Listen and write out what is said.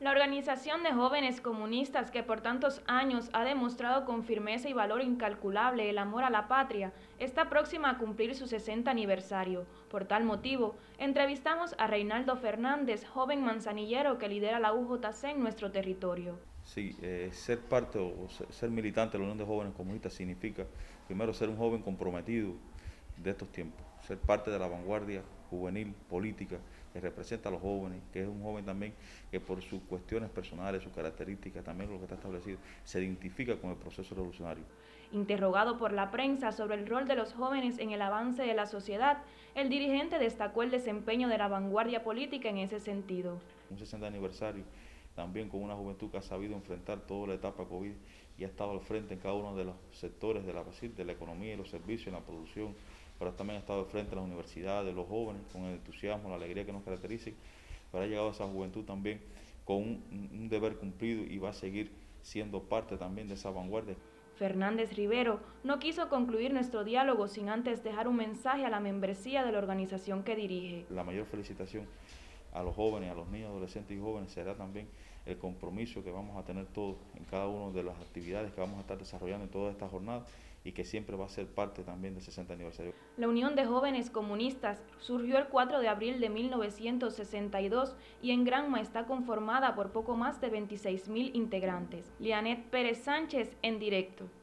La Organización de Jóvenes Comunistas, que por tantos años ha demostrado con firmeza y valor incalculable el amor a la patria, está próxima a cumplir su 60 aniversario. Por tal motivo, entrevistamos a Reynaldo Fernández, joven manzanillero que lidera la UJC en nuestro territorio. Sí, ser parte o ser militante de la Unión de Jóvenes Comunistas significa, primero, ser un joven comprometido de estos tiempos, ser parte de la vanguardia juvenil, política, que representa a los jóvenes, que es un joven también que por sus cuestiones personales, sus características, también lo que está establecido, se identifica con el proceso revolucionario. Interrogado por la prensa sobre el rol de los jóvenes en el avance de la sociedad, el dirigente destacó el desempeño de la vanguardia política en ese sentido. Un 60 aniversario, también con una juventud que ha sabido enfrentar toda la etapa COVID y ha estado al frente en cada uno de los sectores de la economía y los servicios, en la producción, pero también ha estado al frente de las universidades, los jóvenes, con el entusiasmo, la alegría que nos caracteriza, pero ha llegado a esa juventud también con un deber cumplido y va a seguir siendo parte también de esa vanguardia. Fernández Rivero no quiso concluir nuestro diálogo sin antes dejar un mensaje a la membresía de la organización que dirige. La mayor felicitación a los jóvenes, a los niños, adolescentes y jóvenes será también el compromiso que vamos a tener todos en cada una de las actividades que vamos a estar desarrollando en toda esta jornada y que siempre va a ser parte también del 60 aniversario. La Unión de Jóvenes Comunistas surgió el 4 de abril de 1962 y en Granma está conformada por poco más de 26.000 integrantes. Lianet Pérez Sánchez en directo.